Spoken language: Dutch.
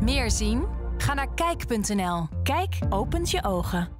Meer zien? Ga naar KIJK.nl. KIJK opent je ogen.